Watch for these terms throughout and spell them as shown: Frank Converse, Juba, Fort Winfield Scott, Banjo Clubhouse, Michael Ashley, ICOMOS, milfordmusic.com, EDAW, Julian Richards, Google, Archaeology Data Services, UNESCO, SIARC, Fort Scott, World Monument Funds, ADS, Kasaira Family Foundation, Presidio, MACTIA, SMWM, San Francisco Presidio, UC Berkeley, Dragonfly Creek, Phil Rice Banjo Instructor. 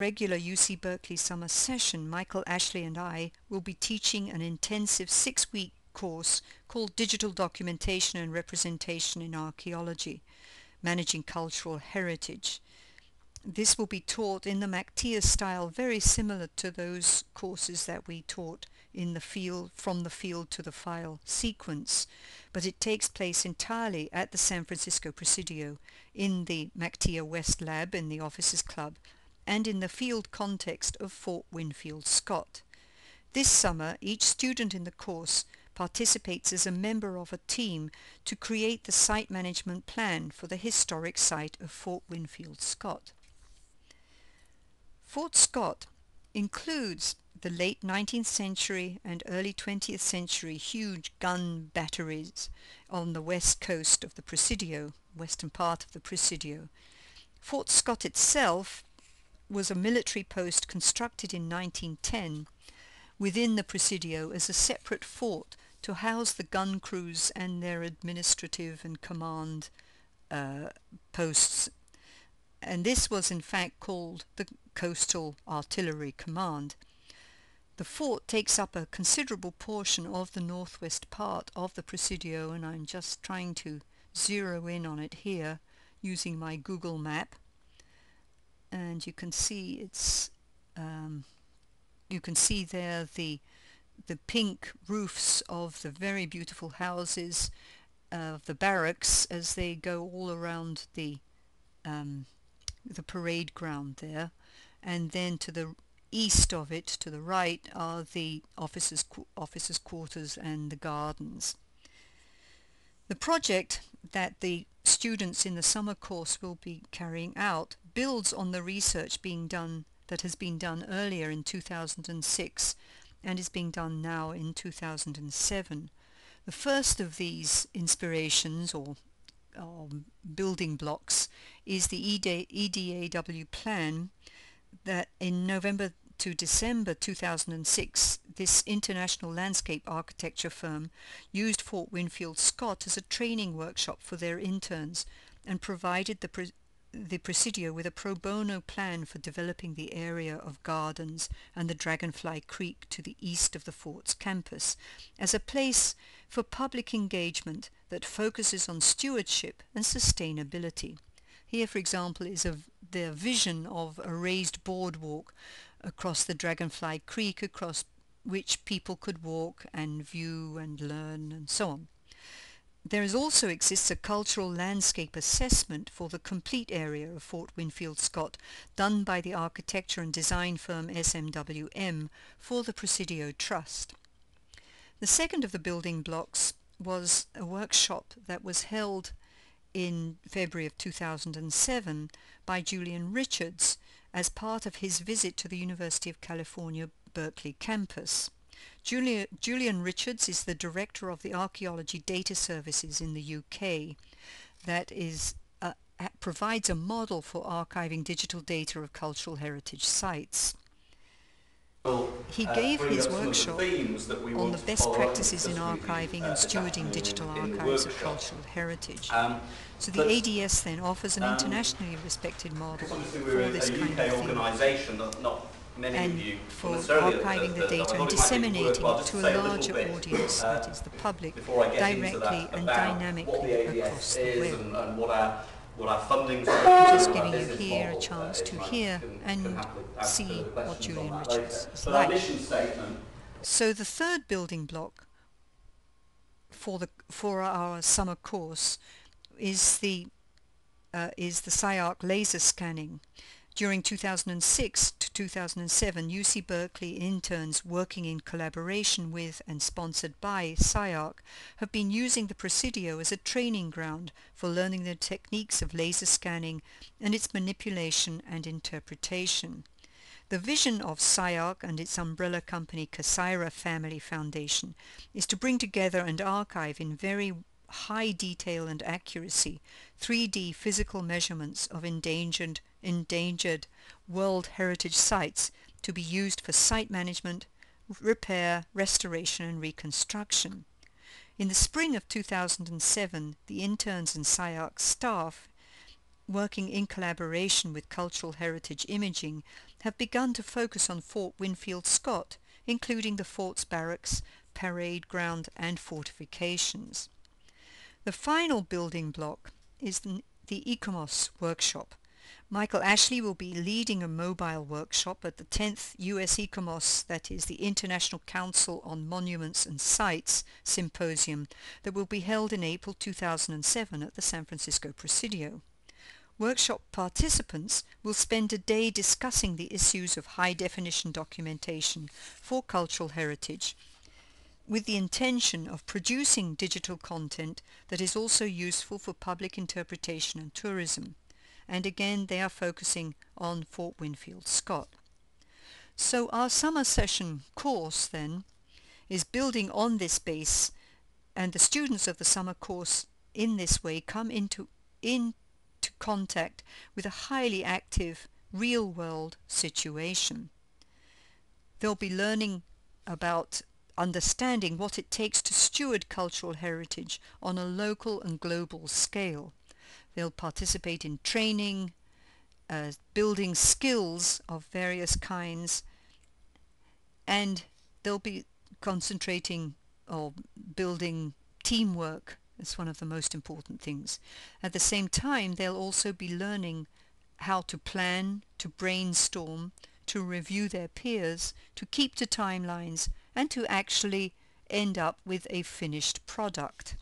Regular UC Berkeley summer session, Michael Ashley and I will be teaching an intensive 6-week course called Digital Documentation and Representation in Archaeology, Managing Cultural Heritage. This will be taught in the MACTIA style, very similar to those courses that we taught in the field, from the field to the file sequence, but it takes place entirely at the San Francisco Presidio in the MACTIA West Lab in the Officers Club, and in the field context of Fort Winfield Scott. This summer, each student in the course participates as a member of a team to create the site management plan for the historic site of Fort Winfield Scott. Fort Scott includes the late 19th century and early 20th century huge gun batteries on the west coast of the Presidio, western part of the Presidio. Fort Scott itself was a military post constructed in 1910 within the Presidio as a separate fort to house the gun crews and their administrative and command posts. And this was in fact called the Coastal Artillery Command. The fort takes up a considerable portion of the northwest part of the Presidio, and I'm just trying to zero in on it here using my Google map. And you can see it's you can see there the pink roofs of the very beautiful houses of the barracks as they go all around the parade ground there, and then to the east of it, to the right, are the officers' quarters and the gardens. The project that the students in the summer course will be carrying out builds on the research being done that has been done earlier in 2006 and is being done now in 2007. The first of these inspirations or building blocks is the EDAW plan that in November to December 2006 this international landscape architecture firm used Fort Winfield Scott as a training workshop for their interns and provided the Presidio with a pro bono plan for developing the area of gardens and the Dragonfly Creek to the east of the fort's campus as a place for public engagement that focuses on stewardship and sustainability. Here, for example, is their vision of a raised boardwalk across the Dragonfly Creek, across which people could walk and view and learn and so on. There is also exists a cultural landscape assessment for the complete area of Fort Winfield Scott done by the architecture and design firm SMWM for the Presidio Trust. The second of the building blocks was a workshop that was held in February of 2007 by Julian Richards as part of his visit to the University of California, Berkeley campus. Julian Richards is the director of the Archaeology Data Services in the UK that provides a model for archiving digital data of cultural heritage sites. Well, he gave his workshop on the best practices in archiving and stewarding digital archives of cultural heritage. So the ADS then offers an internationally respected model for this kind of thing. And for archiving the data and disseminating it to a larger audience, that is the public, directly and dynamically across the web. I'm just giving you here a chance to hear and see what Julian Richards is like. So the third building block for our summer course is the SIARC laser scanning. During 2006 to 2007, UC Berkeley interns working in collaboration with and sponsored by SIARC have been using the Presidio as a training ground for learning the techniques of laser scanning and its manipulation and interpretation. The vision of SIARC and its umbrella company Kasaira Family Foundation is to bring together and archive in very high detail and accuracy 3D physical measurements of endangered World Heritage Sites to be used for site management, repair, restoration and reconstruction. In the spring of 2007, the interns and SIARC staff working in collaboration with Cultural Heritage Imaging, have begun to focus on Fort Winfield Scott, including the fort's barracks, parade ground and fortifications. The final building block is the ICOMOS workshop. Michael Ashley will be leading a mobile workshop at the 10th U.S. ICOMOS, that is the International Council on Monuments and Sites Symposium, that will be held in April 2007 at the San Francisco Presidio. Workshop participants will spend a day discussing the issues of high-definition documentation for cultural heritage, with the intention of producing digital content that is also useful for public interpretation and tourism. And again, they are focusing on Fort Winfield Scott. So our summer session course then is building on this base, and the students of the summer course in this way come into contact with a highly active real-world situation. They'll be learning about understanding what it takes to steward cultural heritage on a local and global scale. They'll participate in training, building skills of various kinds, and they'll be concentrating or building teamwork. It's one of the most important things. At the same time, they'll also be learning how to plan, to brainstorm, to review their peers, to keep to timelines, and to actually end up with a finished product.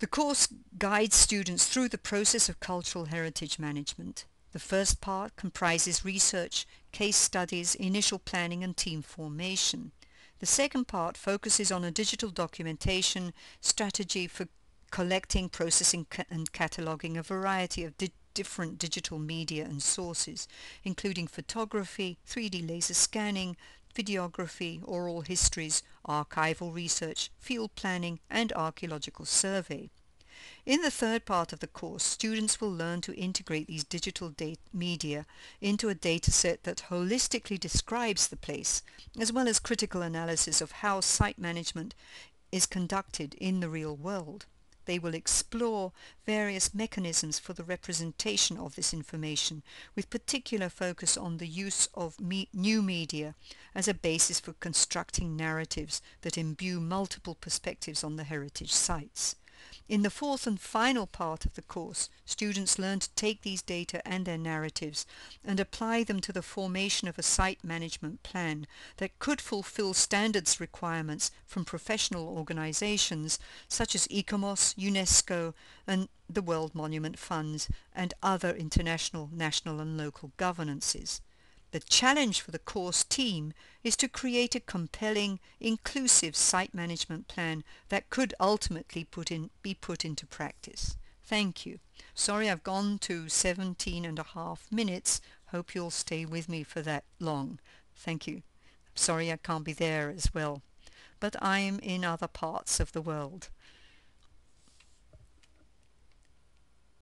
The course guides students through the process of cultural heritage management. The first part comprises research, case studies, initial planning and team formation. The second part focuses on a digital documentation strategy for collecting, processing and cataloging a variety of different digital media and sources, including photography, 3D laser scanning, videography, oral histories, archival research, field planning, and archaeological survey. In the third part of the course, students will learn to integrate these digital media into a dataset that holistically describes the place, as well as critical analysis of how site management is conducted in the real world. They will explore various mechanisms for the representation of this information, with particular focus on the use of new media as a basis for constructing narratives that imbue multiple perspectives on the heritage sites. In the fourth and final part of the course, students learn to take these data and their narratives and apply them to the formation of a site management plan that could fulfill standards requirements from professional organizations such as ICOMOS, UNESCO, and the World Monument Funds, and other international, national, and local governances. The challenge for the course team is to create a compelling, inclusive site management plan that could ultimately be put into practice. Thank you. Sorry I've gone to 17.5 minutes. Hope you'll stay with me for that long. Thank you. Sorry I can't be there as well, but I'm in other parts of the world.